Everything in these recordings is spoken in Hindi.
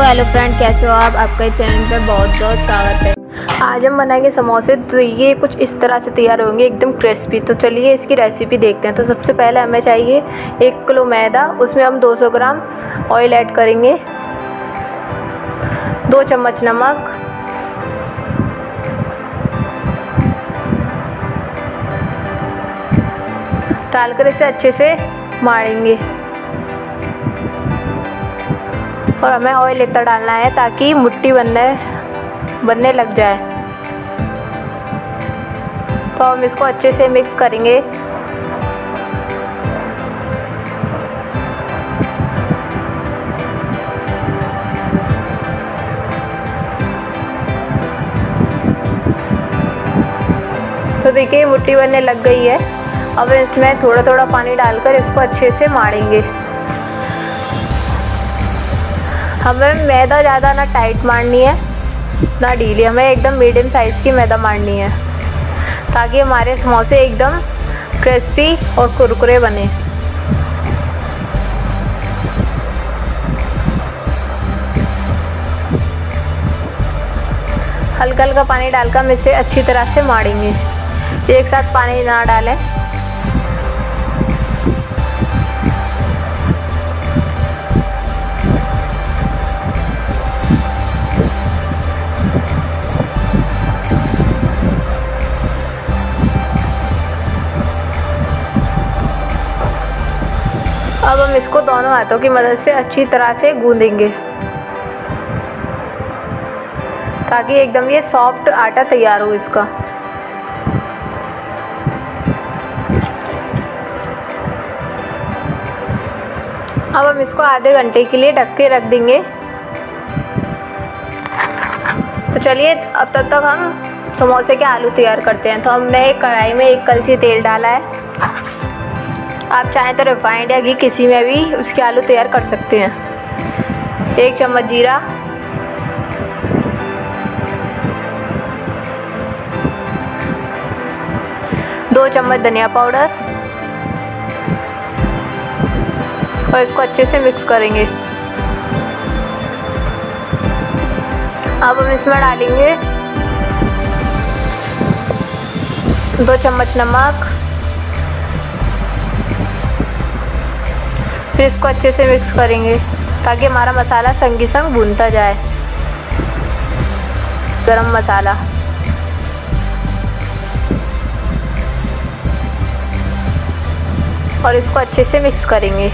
हेलो फ्रेंड, कैसे हो आप? आपके चैनल पे बहुत बहुत स्वागत है। आज हम बनाएंगे समोसे। तो ये कुछ इस तरह से तैयार होंगे, एकदम क्रिस्पी। तो चलिए इसकी रेसिपी देखते हैं। तो सबसे पहले हमें चाहिए 1 किलो मैदा, उसमें हम 200 ग्राम ऑयल ऐड करेंगे, 2 चम्मच नमक, 1 डालकर इसे अच्छे से मारेंगे। और हमें ऑयल इतना डालना है ताकि मुट्ठी बनने लग जाए। तो हम इसको अच्छे से मिक्स करेंगे। तो देखिए मुट्ठी बनने लग गई है। अब इसमें थोड़ा थोड़ा पानी डालकर इसको अच्छे से मारेंगे। हमें मैदा ज़्यादा ना टाइट मारनी है ना ढीली, हमें एकदम मीडियम साइज़ की मैदा मारनी है ताकि हमारे समोसे एकदम क्रिस्पी और कुरकुरे बने। हल्का हल्का पानी डालकर हम इसे अच्छी तरह से मारेंगे, एक साथ पानी ना डालें। अब हम इसको दोनों हाथों की मदद से अच्छी तरह से गूंदेंगे ताकि एकदम ये सॉफ्ट आटा तैयार हो इसका। अब हम इसको आधे घंटे के लिए ढक के रख देंगे। तो चलिए अब तक हम समोसे के आलू तैयार करते हैं। तो हमने एक कढ़ाई में 1 कलछी तेल डाला है। आप चाहें तो रिफाइंड या घी किसी में भी उसके आलू तैयार कर सकते हैं। 1 चम्मच जीरा, 2 चम्मच धनिया पाउडर, और इसको अच्छे से मिक्स करेंगे। अब हम इसमें डालेंगे 2 चम्मच नमक, फिर इसको अच्छे से मिक्स करेंगे ताकि हमारा मसाला संग ही संग भूनता जाए। गरम मसाला, और इसको अच्छे से मिक्स करेंगे।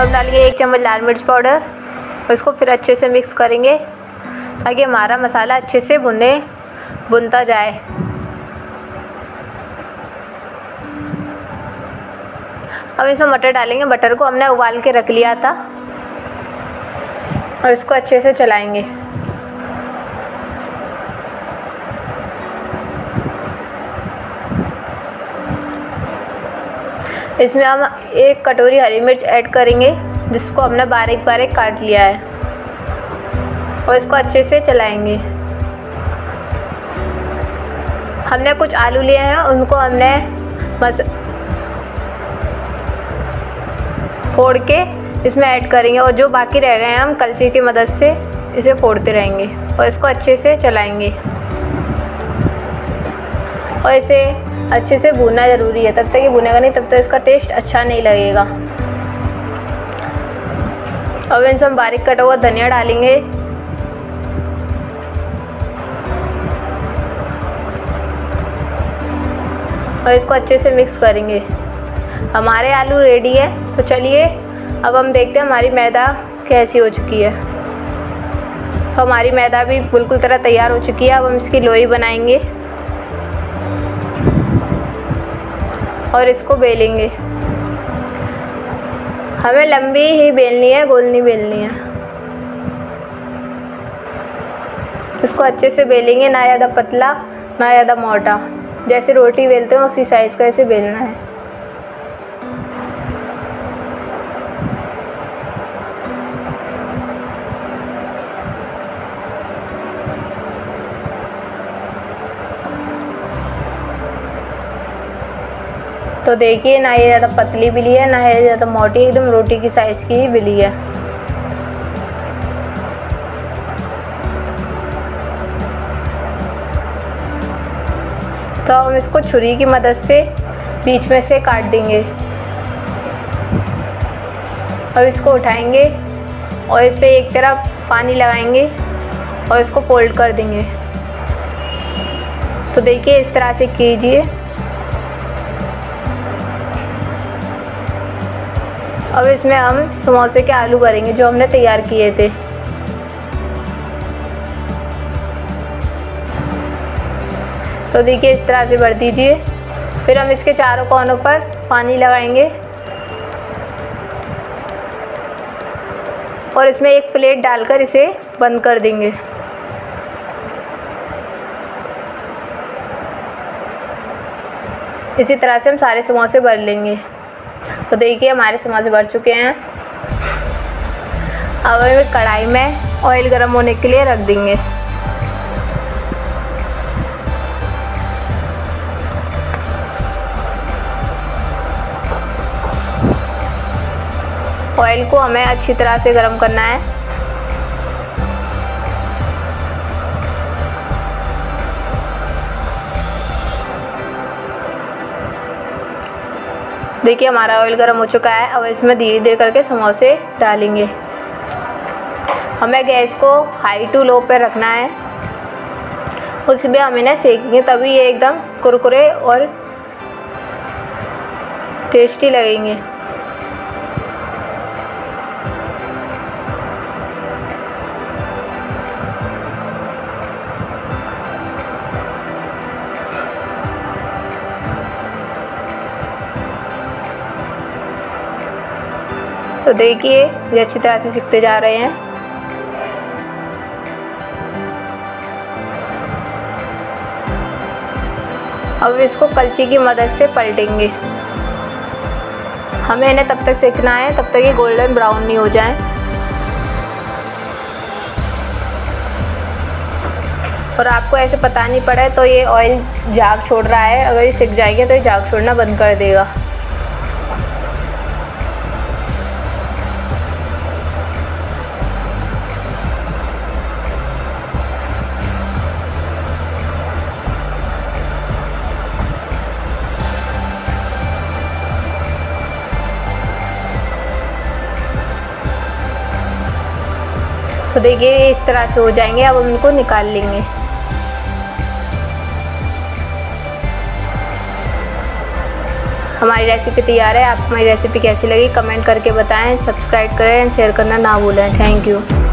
अब डालिए 1 चम्मच लाल मिर्च पाउडर, और इसको फिर अच्छे से मिक्स करेंगे ताकि हमारा मसाला अच्छे से भुनता जाए। अब इसमें मटर डालेंगे। मटर को हमने उबाल के रख लिया था, और इसको अच्छे से चलाएंगे। इसमें हम 1 कटोरी हरी मिर्च ऐड करेंगे, जिसको हमने बारीक बारीक काट लिया है, और इसको अच्छे से चलाएंगे। हमने कुछ आलू लिए हैं, उनको हमने फोड़ के इसमें ऐड करेंगे, और जो बाकी रह गए हैं हम कलछी की मदद से इसे फोड़ते रहेंगे और इसको अच्छे से चलाएंगे। और इसे अच्छे से भूनना ज़रूरी है, तब तक ये भुनेगा नहीं तब तक इसका टेस्ट अच्छा नहीं लगेगा। अब इनसे हम बारीक कटा हुआ धनिया डालेंगे, और इसको अच्छे से मिक्स करेंगे। हमारे आलू रेडी है। तो चलिए अब हम देखते हैं हमारी मैदा कैसी हो चुकी है। तो हमारी मैदा भी बिल्कुल तरह तैयार हो चुकी है। अब हम इसकी लोई बनाएंगे और इसको बेलेंगे। हमें लंबी ही बेलनी है, गोल नहीं बेलनी है। इसको अच्छे से बेलेंगे, ना ज़्यादा पतला ना ज़्यादा मोटा, जैसे रोटी बेलते हैं उसी साइज़ का इसे बेलना है। तो देखिए ना ये ज़्यादा पतली बिली है ना ये ज़्यादा मोटी, एकदम रोटी की साइज़ की बिली है। तो हम इसको छुरी की मदद से बीच में से काट देंगे। अब इसको उठाएंगे और इस पर एक तरफ पानी लगाएंगे और इसको फोल्ड कर देंगे। तो देखिए इस तरह से कीजिए। अब इसमें हम समोसे के आलू भरेंगे जो हमने तैयार किए थे। तो देखिए इस तरह से भर दीजिए। फिर हम इसके चारों कोनों पर पानी लगाएंगे और इसमें एक प्लेट डालकर इसे बंद कर देंगे। इसी तरह से हम सारे समोसे भर लेंगे। तो देखिए हमारे समोसे भर चुके हैं। अब हम कढ़ाई में ऑयल गर्म होने के लिए रख देंगे। ऑयल को हमें अच्छी तरह से गर्म करना है। देखिए हमारा ऑयल गर्म हो चुका है। अब इसमें धीरे धीरे करके समोसे डालेंगे। हमें गैस को हाई टू लो पर रखना है। उसमें हम इन्हें सेकेंगे तभी ये एकदम कुरकुरे और टेस्टी लगेंगे। तो देखिए ये अच्छी तरह से सिकते जा रहे हैं। अब इसको कलछी की मदद से पलटेंगे। हमें इन्हें तब तक सेकना है तब तक ये गोल्डन ब्राउन नहीं हो जाए। और आपको ऐसे पता नहीं पड़े तो ये ऑयल झाग छोड़ रहा है। अगर ये सिक जाएंगे तो ये झाग छोड़ना बंद कर देगा। तो देखिए इस तरह से हो जाएंगे। अब हम इनको निकाल लेंगे। हमारी रेसिपी तैयार है। आप हमारी रेसिपी कैसी लगी कमेंट करके बताएं। सब्सक्राइब करें, शेयर करना ना भूलें। Thank you.